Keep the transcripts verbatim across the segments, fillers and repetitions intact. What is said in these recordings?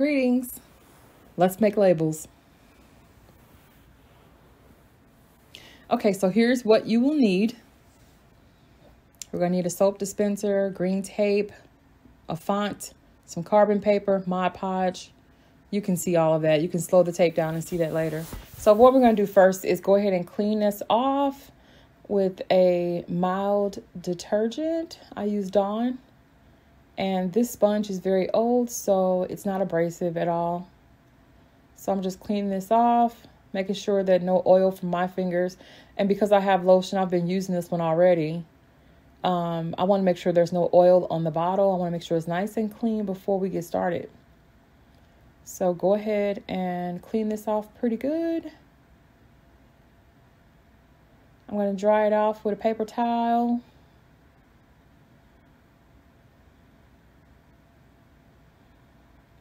Greetings. Let's make labels. Okay, so here's what you will need. We're going to need a soap dispenser, green tape, a font, some carbon paper, Mod Podge. You can see all of that. You can slow the tape down and see that later. So what we're going to do first is go ahead and clean this off with a mild detergent. I use Dawn. And this sponge is very old, so it's not abrasive at all. So I'm just cleaning this off, making sure that no oil from my fingers. And because I have lotion, I've been using this one already. Um, I want to make sure there's no oil on the bottle. I want to make sure it's nice and clean before we get started. So go ahead and clean this off pretty good. I'm going to dry it off with a paper towel.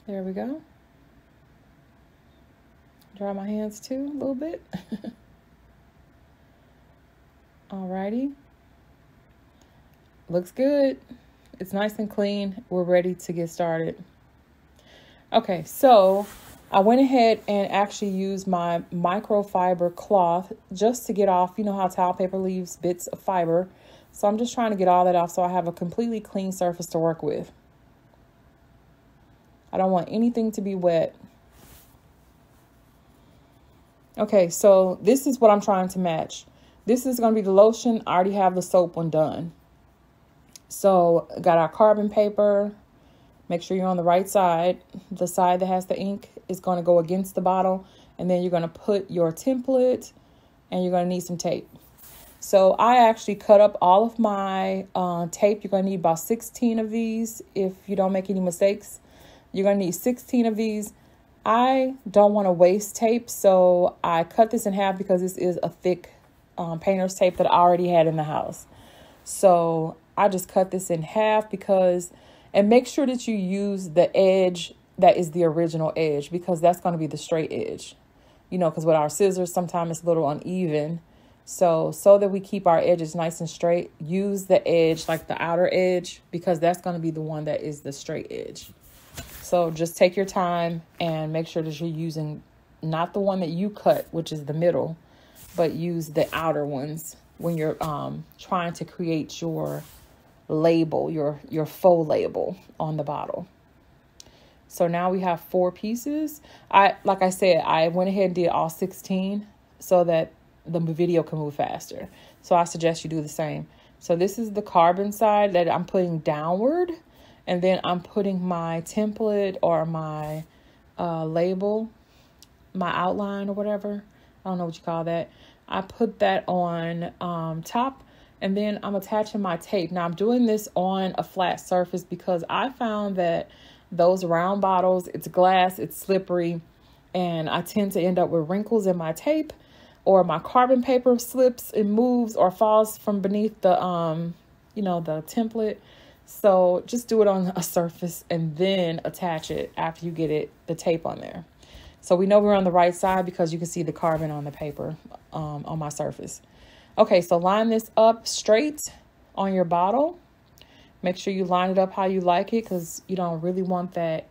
There we go. Dry my hands too a little bit. Alrighty. Looks good. It's nice and clean. We're ready to get started. Okay, so I went ahead and actually used my microfiber cloth just to get off, you know how towel paper leaves bits of fiber. So I'm just trying to get all that off so I have a completely clean surface to work with. I don't want anything to be wet. Okay, so this is what I'm trying to match. This is going to be the lotion. I already have the soap one done. So got our carbon paper. Make sure you're on the right side. The side that has the ink is going to go against the bottle. And then you're going to put your template and you're going to need some tape. So I actually cut up all of my uh, tape. You're going to need about sixteen of these if you don't make any mistakes. You're going to need sixteen of these. I don't want to waste tape, so I cut this in half because this is a thick um, painter's tape that I already had in the house. So I just cut this in half because, and make sure that you use the edge that is the original edge because that's going to be the straight edge. You know, because with our scissors, sometimes it's a little uneven. So, so that we keep our edges nice and straight, use the edge, like the outer edge, because that's going to be the one that is the straight edge. So just take your time and make sure that you're using not the one that you cut, which is the middle, but use the outer ones when you're um, trying to create your label, your, your faux label on the bottle. So now we have four pieces. I, like I said, I went ahead and did all sixteen so that the video can move faster. So I suggest you do the same. So this is the carbon side that I'm putting downward. And then I'm putting my template or my uh, label, my outline or whatever. I don't know what you call that. I put that on um, top and then I'm attaching my tape. Now I'm doing this on a flat surface because I found that those round bottles, it's glass, it's slippery. And I tend to end up with wrinkles in my tape or my carbon paper slips and moves or falls from beneath the, um, you know, the template. So just do it on a surface and then attach it after you get it, the tape on there. So we know we're on the right side because you can see the carbon on the paper um, on my surface. Okay, so line this up straight on your bottle. Make sure you line it up how you like it because you don't really want that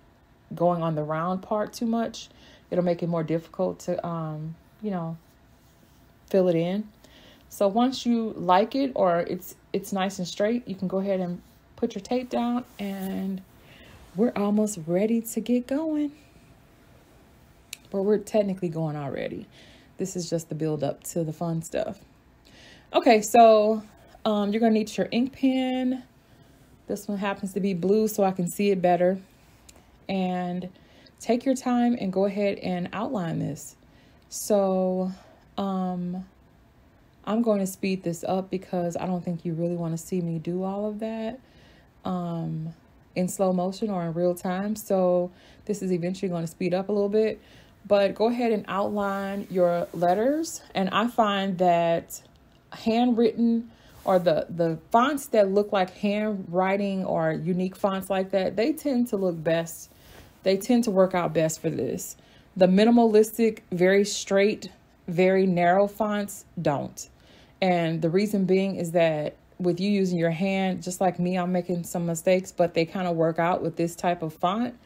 going on the round part too much. It'll make it more difficult to, um, you know, fill it in. So once you like it or it's, it's nice and straight, you can go ahead and put your tape down and we're almost ready to get going. But we're technically going already. This is just the build up to the fun stuff. Okay, so um, you're gonna need your ink pen. This one happens to be blue so I can see it better. And take your time and go ahead and outline this. So um, I'm going to speed this up because I don't think you really wanna see me do all of that. Um, in slow motion or in real time. So this is eventually going to speed up a little bit, but go ahead and outline your letters. And I find that handwritten or the, the fonts that look like handwriting or unique fonts like that, they tend to look best. They tend to work out best for this. The minimalistic, very straight, very narrow fonts don't. And the reason being is that with you using your hand, just like me, I'm making some mistakes, but they kind of work out with this type of font.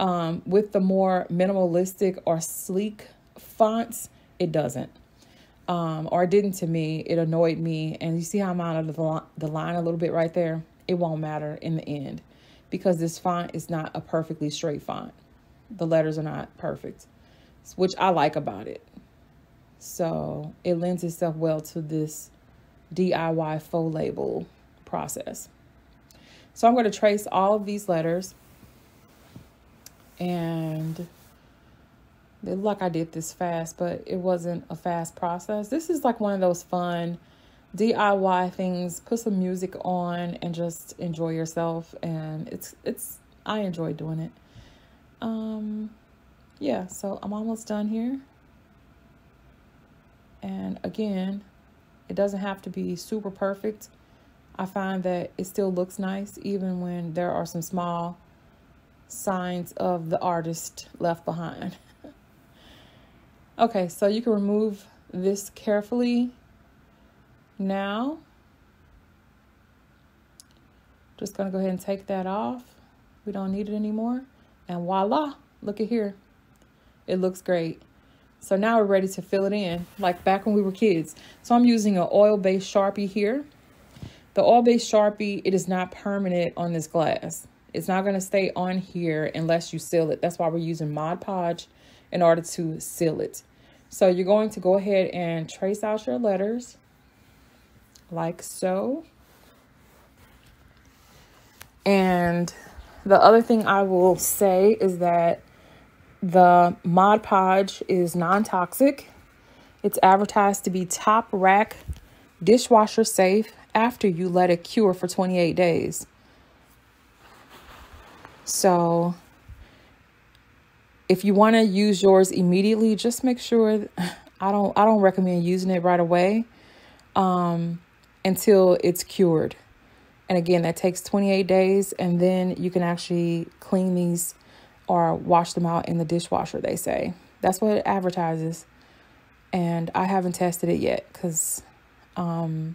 Um, with the more minimalistic or sleek fonts, it doesn't. Um, or it didn't to me. It annoyed me. And you see how I'm out of the, the line a little bit right there? It won't matter in the end because this font is not a perfectly straight font. The letters are not perfect, which I like about it. So it lends itself well to this D I Y faux label process. So I'm going to trace all of these letters. And it looked like I did this fast, but it wasn't a fast process. This is like one of those fun D I Y things. Put some music on and just enjoy yourself. And it's, it's, I enjoy doing it. Um, yeah, so I'm almost done here. And again, it doesn't have to be super perfect. I find that it still looks nice, even when there are some small signs of the artist left behind. Okay, so you can remove this carefully now. Just gonna go ahead and take that off. We don't need it anymore. And voila, look at here. It looks great. So now we're ready to fill it in, like back when we were kids. So I'm using an oil-based Sharpie here. The oil-based Sharpie, it is not permanent on this glass. It's not going to stay on here unless you seal it. That's why we're using Mod Podge in order to seal it. So you're going to go ahead and trace out your letters like so. And the other thing I will say is that the Mod Podge is non-toxic. It's advertised to be top rack dishwasher safe after you let it cure for twenty-eight days. So if you want to use yours immediately, just make sure, I don't, I don't recommend using it right away um, until it's cured. And again, that takes twenty-eight days, and then you can actually clean these or wash them out in the dishwasher, they say. That's what it advertises. And I haven't tested it yet because um,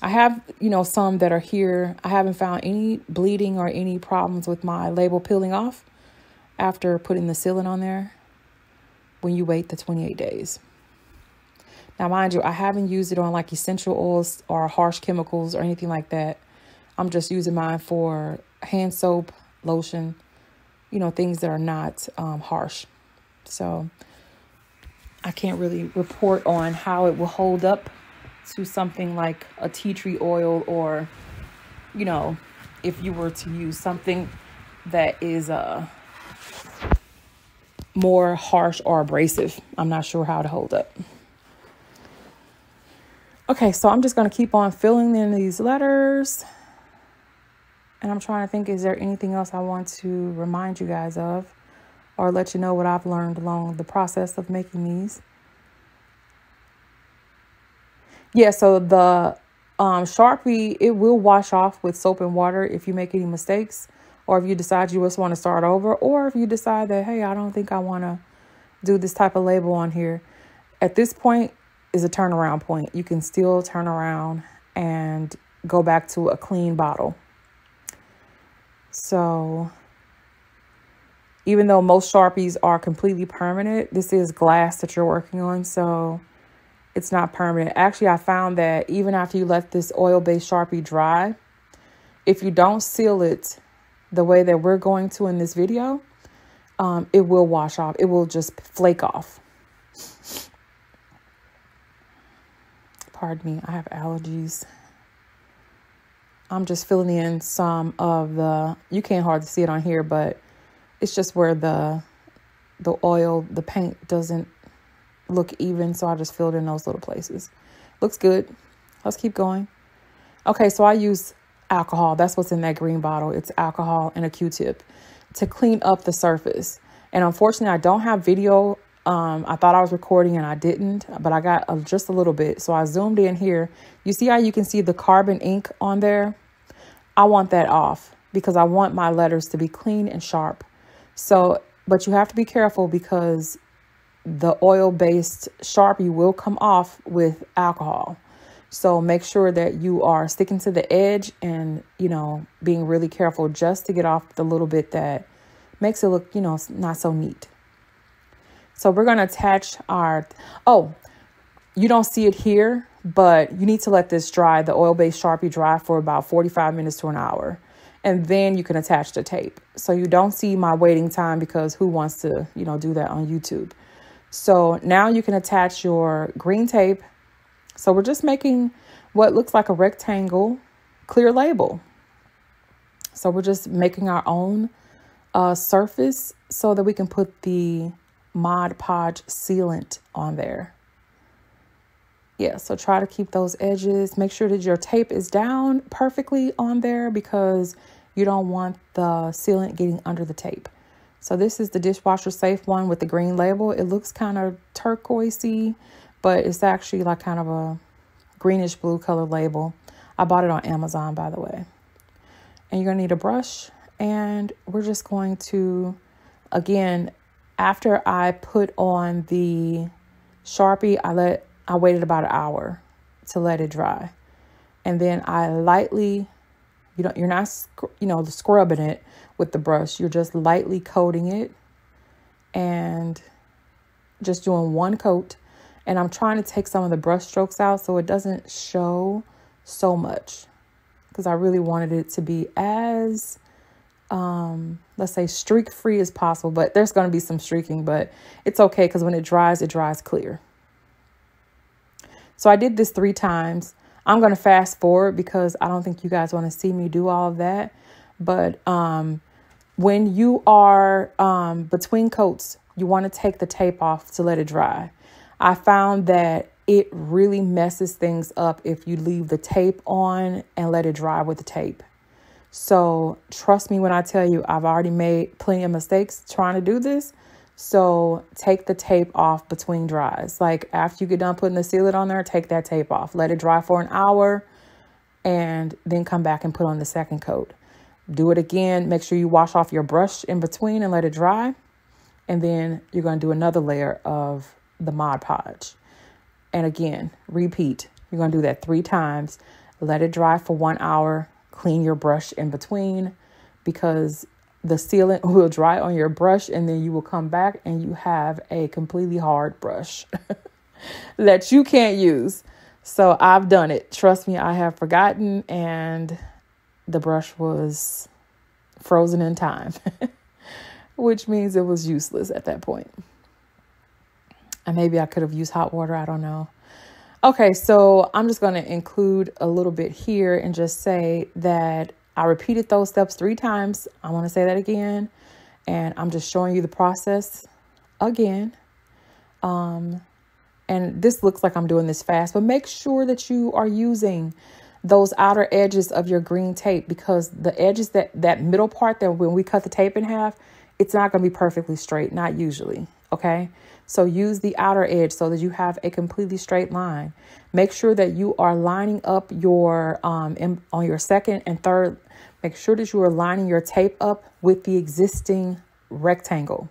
I have, you know, some that are here. I haven't found any bleeding or any problems with my label peeling off after putting the sealant on there when you wait the twenty-eight days. Now, mind you, I haven't used it on like essential oils or harsh chemicals or anything like that. I'm just using mine for hand soap, lotion, you know, things that are not um, harsh. So I can't really report on how it will hold up to something like a tea tree oil, or, you know, if you were to use something that is uh, more harsh or abrasive. I'm not sure how to hold up. Okay, so I'm just going to keep on filling in these letters. And I'm trying to think, is there anything else I want to remind you guys of or let you know what I've learned along the process of making these? Yeah, so the um, Sharpie, it will wash off with soap and water if you make any mistakes, or if you decide you just want to start over, or if you decide that, hey, I don't think I want to do this type of label on here. At this point is a turnaround point. You can still turn around and go back to a clean bottle. So even though most Sharpies are completely permanent, this is glass that you're working on, so it's not permanent. Actually, I found that even after you let this oil-based Sharpie dry, if you don't seal it the way that we're going to in this video, um, it will wash off. It will just flake off. Pardon me, I have allergies. I'm just filling in some of the, you can't hardly see it on here, but it's just where the, the oil, the paint doesn't look even, so I just filled in those little places. Looks good. Let's keep going. Okay, so I use alcohol. That's what's in that green bottle. It's alcohol and a Q-tip to clean up the surface. And unfortunately, I don't have video. Um, I thought I was recording and I didn't, but I got a, just a little bit. So I zoomed in here. You see how you can see the carbon ink on there? I want that off because I want my letters to be clean and sharp. So, but you have to be careful because the oil-based Sharpie will come off with alcohol. So make sure that you are sticking to the edge and, you know, being really careful just to get off the little bit that makes it look, you know, not so neat. So we're going to attach our, oh, you don't see it here, but you need to let this dry, the oil-based Sharpie dry for about forty-five minutes to an hour. And then you can attach the tape. So you don't see my waiting time because who wants to, you know, do that on YouTube? So now you can attach your green tape. So we're just making what looks like a rectangle clear label. So we're just making our own uh, surface so that we can put the Mod Podge sealant on there. Yeah, so try to keep those edges. Make sure that your tape is down perfectly on there because you don't want the sealant getting under the tape. So this is the dishwasher safe one with the green label. It looks kind of turquoisey, but it's actually like kind of a greenish blue color label. I bought it on Amazon, by the way. And you're gonna need a brush, and we're just going to, again, after I put on the Sharpie, I let I waited about an hour to let it dry. And then I lightly, you know, you're not, you know, scrubbing it with the brush. You're just lightly coating it and just doing one coat. And I'm trying to take some of the brush strokes out so it doesn't show so much, because I really wanted it to be as, um, let's say, streak free as possible. But there's going to be some streaking, but it's okay because when it dries, it dries clear. So I did this three times. I'm going to fast forward because I don't think you guys want to see me do all of that. But um, when you are um, between coats, you want to take the tape off to let it dry. I found that it really messes things up if you leave the tape on and let it dry with the tape. So trust me when I tell you, I've already made plenty of mistakes trying to do this. So take the tape off between dries. Like after you get done putting the sealant on there, take that tape off. Let it dry for an hour and then come back and put on the second coat. Do it again. Make sure you wash off your brush in between and let it dry. And then you're going to do another layer of the Mod Podge. And again, repeat. You're going to do that three times. Let it dry for one hour. Clean your brush in between because the sealant will dry on your brush, and then you will come back and you have a completely hard brush that you can't use. So I've done it. Trust me, I have forgotten, and the brush was frozen in time, which means it was useless at that point. And maybe I could have used hot water. I don't know. Okay, so I'm just going to include a little bit here and just say that I repeated those steps three times. I want to say that again. And I'm just showing you the process again. Um, and this looks like I'm doing this fast, but make sure that you are using those outer edges of your green tape, because the edges, that, that middle part that when we cut the tape in half, it's not going to be perfectly straight. Not usually. Okay. So use the outer edge so that you have a completely straight line. Make sure that you are lining up your, um, in, on your second and third, make sure that you are lining your tape up with the existing rectangle.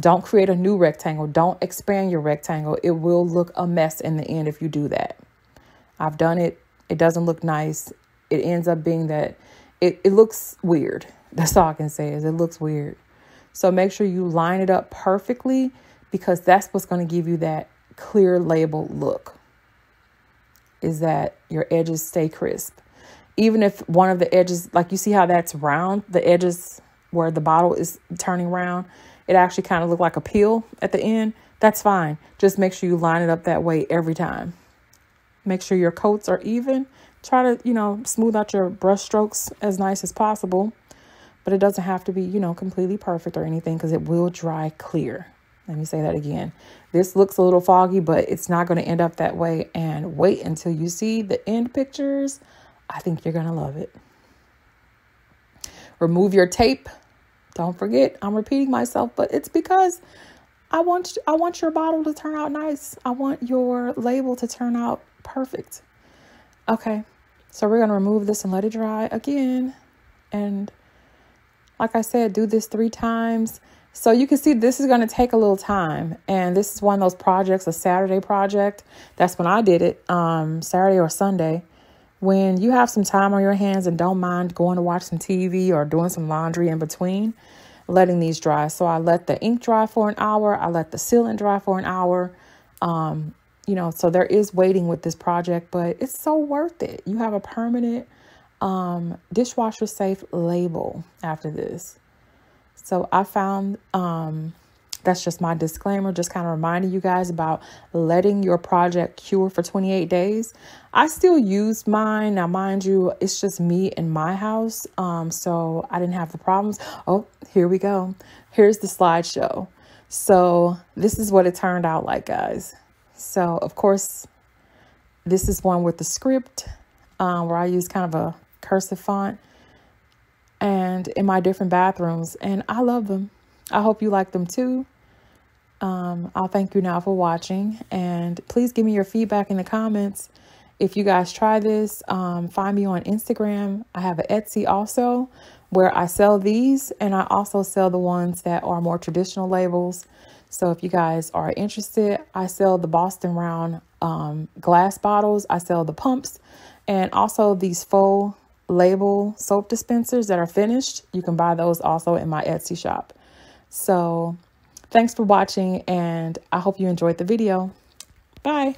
Don't create a new rectangle. Don't expand your rectangle. It will look a mess in the end if you do that. I've done it. It doesn't look nice. It ends up being that it, it looks weird. That's all I can say is it looks weird. So make sure you line it up perfectly, because that's what's going to give you that clear label look, is that your edges stay crisp. Even if one of the edges, like you see how that's round, the edges where the bottle is turning round, it actually kind of looked like a peel at the end. That's fine. Just make sure you line it up that way every time. Make sure your coats are even. Try to, you know, smooth out your brush strokes as nice as possible. But it doesn't have to be, you know, completely perfect or anything, because it will dry clear. Let me say that again. This looks a little foggy, but it's not going to end up that way. And wait until you see the end pictures. I think you're going to love it. Remove your tape. Don't forget, I'm repeating myself, but it's because I want, I want your bottle to turn out nice. I want your label to turn out perfect. Okay, so we're going to remove this and let it dry again. And like I said, do this three times. So you can see this is going to take a little time. And this is one of those projects, a Saturday project. That's when I did it, um, Saturday or Sunday. When you have some time on your hands and don't mind going to watch some T V or doing some laundry in between, letting these dry. So I let the ink dry for an hour. I let the sealant dry for an hour. Um, you know, so there is waiting with this project, but it's so worth it. You have a permanent um, dishwasher safe label after this. So I found um, that's just my disclaimer, just kind of reminding you guys about letting your project cure for twenty-eight days. I still use mine. Now, mind you, it's just me in my house. Um, so I didn't have the problems. Oh, here we go. Here's the slideshow. So this is what it turned out like, guys. So, of course, this is one with the script um, where I use kind of a cursive font, and in my different bathrooms, and I love them. I hope you like them too. Um, I'll thank you now for watching, and please give me your feedback in the comments. If you guys try this, um, find me on Instagram. I have an Etsy also where I sell these, and I also sell the ones that are more traditional labels. So if you guys are interested, I sell the Boston Round um, glass bottles. I sell the pumps, and also these faux label soap dispensers that are finished. You can buy those also in my Etsy shop. So thanks for watching, and I hope you enjoyed the video. Bye.